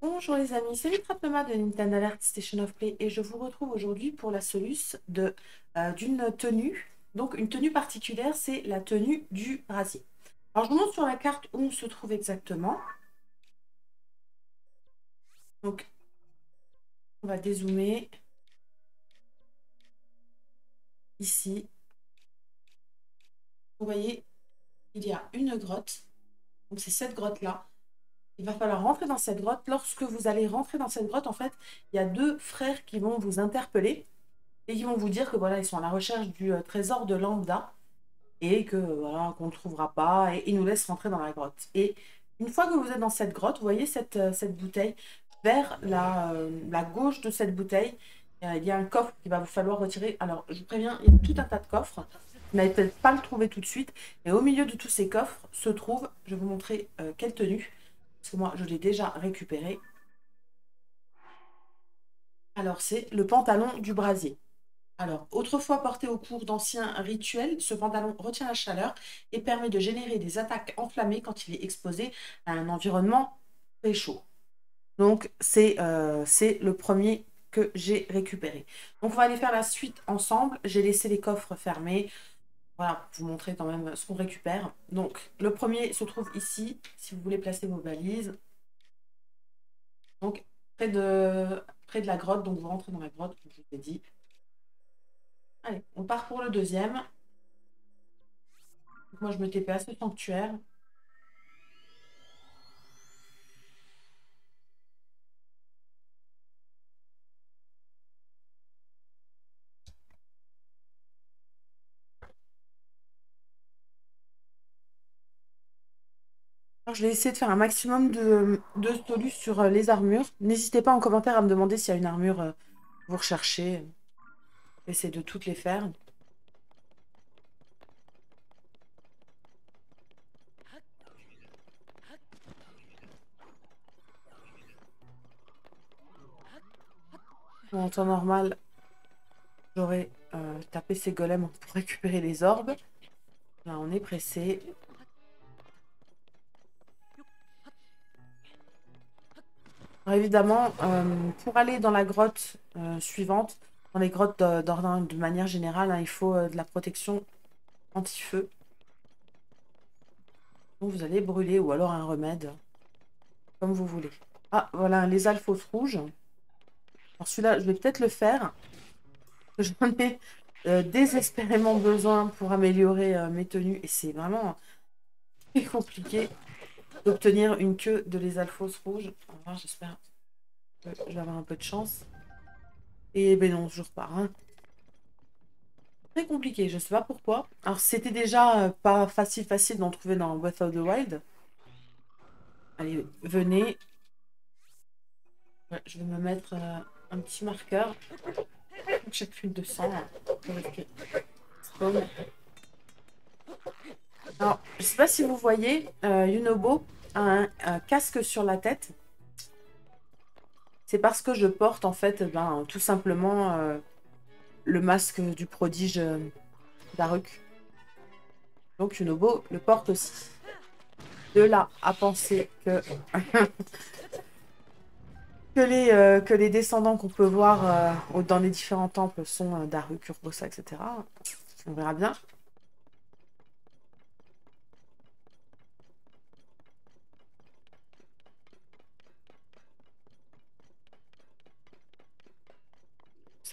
Bonjour les amis, c'est Mittra Toma de Nintendo Alert Station of Play et je vous retrouve aujourd'hui pour la soluce d'une tenue. Donc une tenue particulière, c'est la tenue du brasier. Alors je vous montre sur la carte où on se trouve exactement. Donc on va dézoomer ici. Vous voyez, il y a une grotte. Donc c'est cette grotte-là. Il va falloir rentrer dans cette grotte. Lorsque vous allez rentrer dans cette grotte, en fait, il y a deux frères qui vont vous interpeller et qui vont vous dire que voilà, ils sont à la recherche du trésor de Lambda et que voilà, qu'on ne le trouvera pas, et ils nous laissent rentrer dans la grotte. Et une fois que vous êtes dans cette grotte, vous voyez cette bouteille, vers la gauche de cette bouteille, il y a un coffre qu'il va vous falloir retirer. Alors, je vous préviens, il y a tout un tas de coffres. Vous n'allez peut-être pas le trouver tout de suite. Et au milieu de tous ces coffres se trouve, je vais vous montrer quelle tenue. Parce que moi, je l'ai déjà récupéré. Alors, c'est le pantalon du brasier. Alors, autrefois porté au cours d'anciens rituels, ce pantalon retient la chaleur et permet de générer des attaques enflammées quand il est exposé à un environnement très chaud. Donc, c'est le premier que j'ai récupéré. Donc, on va aller faire la suite ensemble. J'ai laissé les coffres fermés. Voilà, pour vous montrer quand même ce qu'on récupère. Donc, le premier se trouve ici, si vous voulez placer vos valises. Donc, près de la grotte. Donc, vous rentrez dans la grotte, comme je vous ai dit. Allez, on part pour le deuxième. Donc, moi, je me TP à ce sanctuaire. Je vais essayer de faire un maximum de solus sur les armures. N'hésitez pas en commentaire à me demander s'il y a une armure que vous recherchez. Essayez de toutes les faire. Bon, en temps normal, j'aurais tapé ces golems pour récupérer les orbes. Là, on est pressé. Alors évidemment, pour aller dans la grotte suivante, dans les grottes de manière générale, hein, il faut de la protection anti-feu. Donc vous allez brûler ou alors un remède, comme vous voulez. Ah, voilà, les alphos rouges. Alors celui-là, je vais peut-être le faire. J'en ai désespérément besoin pour améliorer mes tenues. Et c'est vraiment très compliqué d'obtenir une queue de les alphos rouges. Enfin, j'espère que je vais avoir un peu de chance. Et ben non, je repars. Hein. Très compliqué, je sais pas pourquoi. Alors c'était déjà pas facile d'en trouver dans Breath of the Wild. Allez, venez. Ouais, je vais me mettre un petit marqueur. J'ai plus de sang. Alors, je sais pas si vous voyez, Yunobo a un casque sur la tête. C'est parce que je porte en fait tout simplement le masque du prodige Daruk. Donc Yunobo le porte aussi. De là à penser que, que les descendants qu'on peut voir dans les différents temples sont Daruk, Urbosa, etc. On verra bien.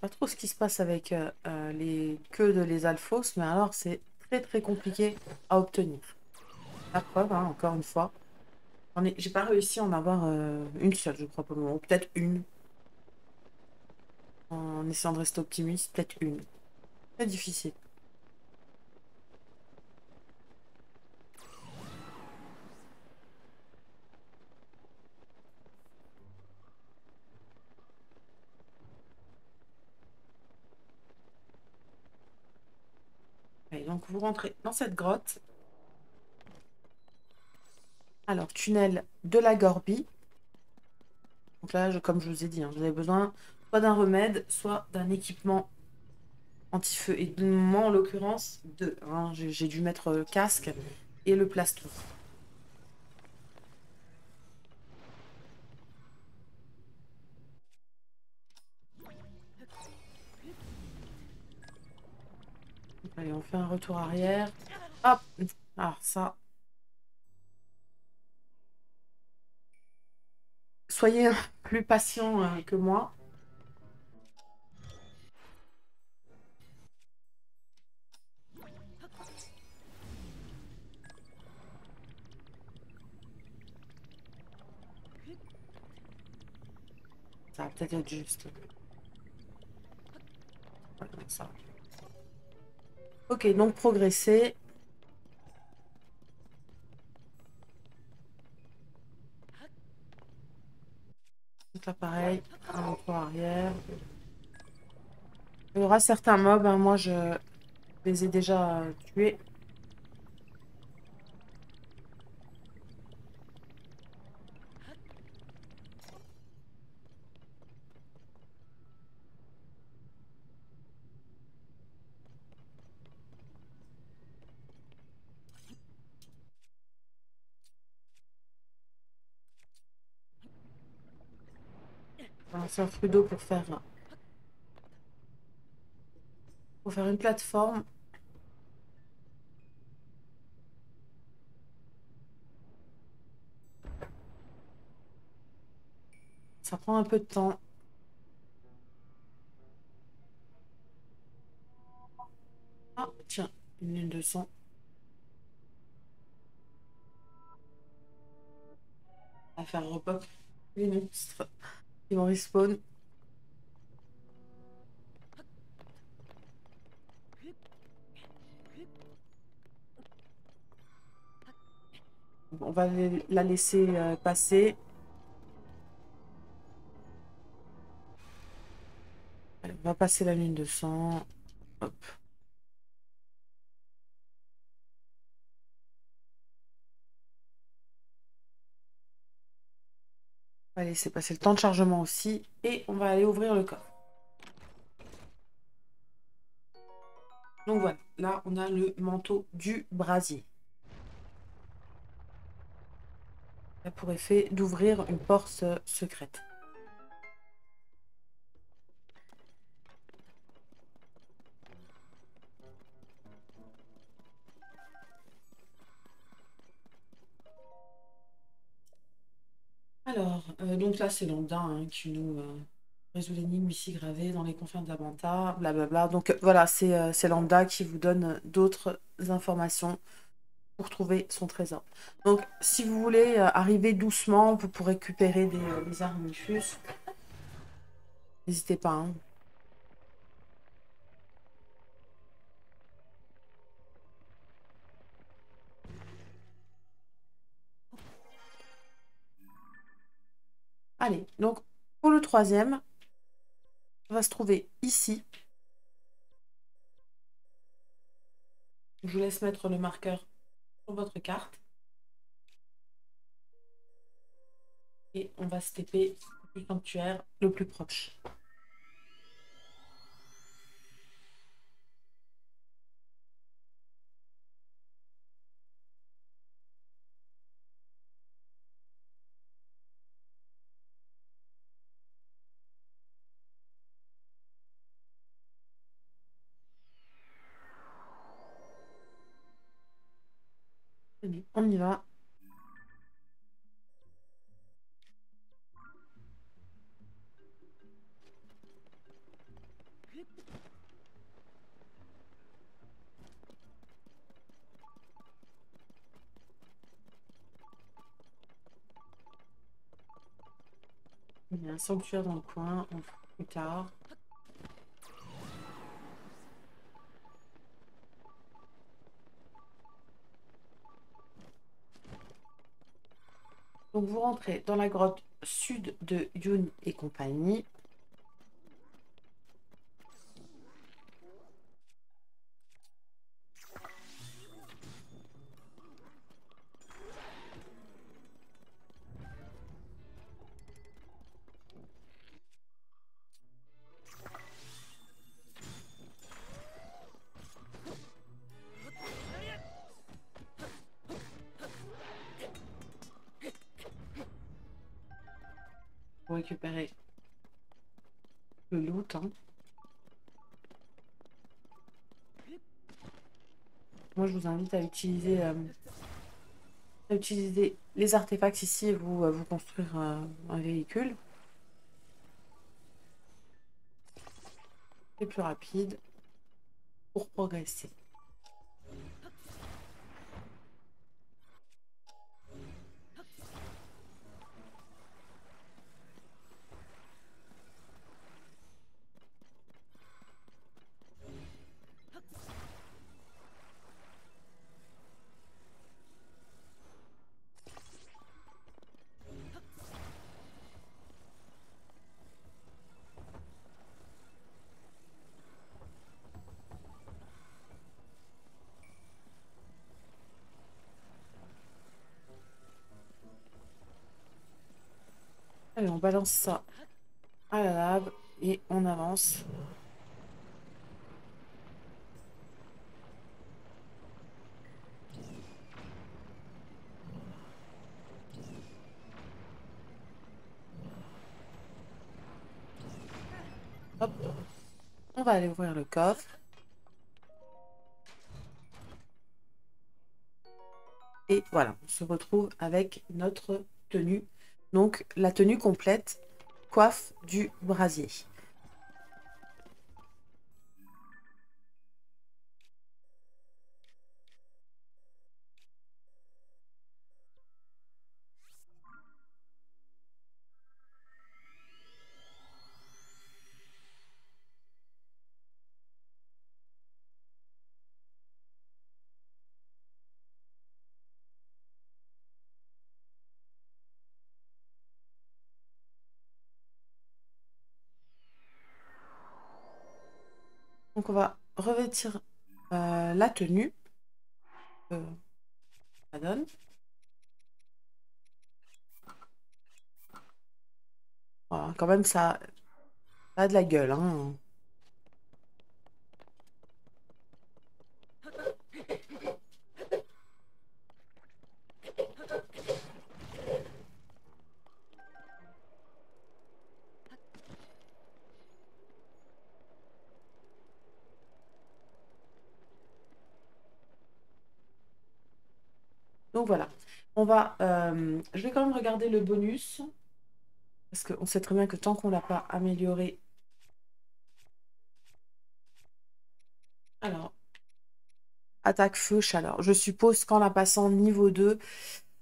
Pas trop ce qui se passe avec les queues de les alphos, mais alors c'est très compliqué à obtenir. La preuve, hein, encore une fois, j'ai pas réussi à en avoir une seule, je crois, pour le moment, peut-être une. En essayant de rester optimiste, peut-être une. Très difficile. Donc vous rentrez dans cette grotte. Alors, tunnel de la Gorbi. Donc là, comme je vous ai dit, hein, vous avez besoin soit d'un remède, soit d'un équipement anti-feu. Et moi, en l'occurrence, deux. Hein, j'ai dû mettre le casque et le plastouf. Allez, on fait un retour arrière. Hop. Alors ça. Soyez plus patient que moi. Ça va peut-être être juste. Ouais, ça. Ok, donc progresser. Tout l'appareil, un retour arrière. Il y aura certains mobs, hein, moi je les ai déjà tués. Un fruit d'eau pour faire une plateforme. Ça prend un peu de temps. Ah tiens, une lune de sang. On va faire repop les monstres. Ils vont respawn. On va la laisser passer. Allez, on va passer la lune de sang. Hop. On va laisser passer le temps de chargement aussi et on va aller ouvrir le coffre. Donc voilà, là on a le manteau du brasier. Ça pourrait faire d'ouvrir une porte secrète. Alors, donc là c'est Lambda hein, qui nous résout l'énigme ici gravée dans les confins de la Banta, blablabla. Donc voilà, c'est Lambda qui vous donne d'autres informations pour trouver son trésor. Donc si vous voulez arriver doucement pour récupérer des armifus, n'hésitez pas. Hein. Allez, donc pour le troisième, on va se trouver ici. Je vous laisse mettre le marqueur sur votre carte. Et on va se taper du sanctuaire le plus proche. On y va. Il y a un sanctuaire dans le coin, on le fera plus tard. Donc vous rentrez dans la grotte sud de Yun et compagnie. Récupérer le loot. Hein. Moi, je vous invite à utiliser les artefacts ici et vous, vous construire un véhicule. C'est plus rapide pour progresser. Allez, on balance ça à la lave et on avance. Hop. On va aller ouvrir le coffre. Et voilà, on se retrouve avec notre tenue. Donc, la tenue complète, coiffe du brasier. Donc on va revêtir la tenue. Ça donne. Voilà, quand même ça a de la gueule, hein. Donc voilà, on va, je vais quand même regarder le bonus, parce qu'on sait très bien que tant qu'on ne l'a pas amélioré. Alors, attaque feu, chaleur. Je suppose qu'en la passant niveau 2,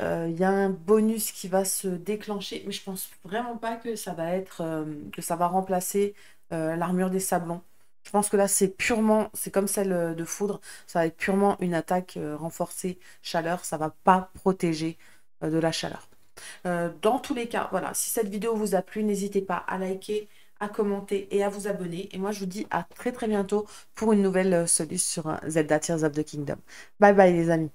il y a un bonus qui va se déclencher, mais je pense vraiment pas que ça va être, que ça va remplacer l'armure des sablons. Je pense que là, c'est purement, c'est comme celle de foudre, ça va être purement une attaque renforcée chaleur, ça ne va pas protéger de la chaleur. Dans tous les cas, voilà, si cette vidéo vous a plu, n'hésitez pas à liker, à commenter et à vous abonner. Et moi, je vous dis à très bientôt pour une nouvelle solution sur Zelda Tears of the Kingdom. Bye bye les amis.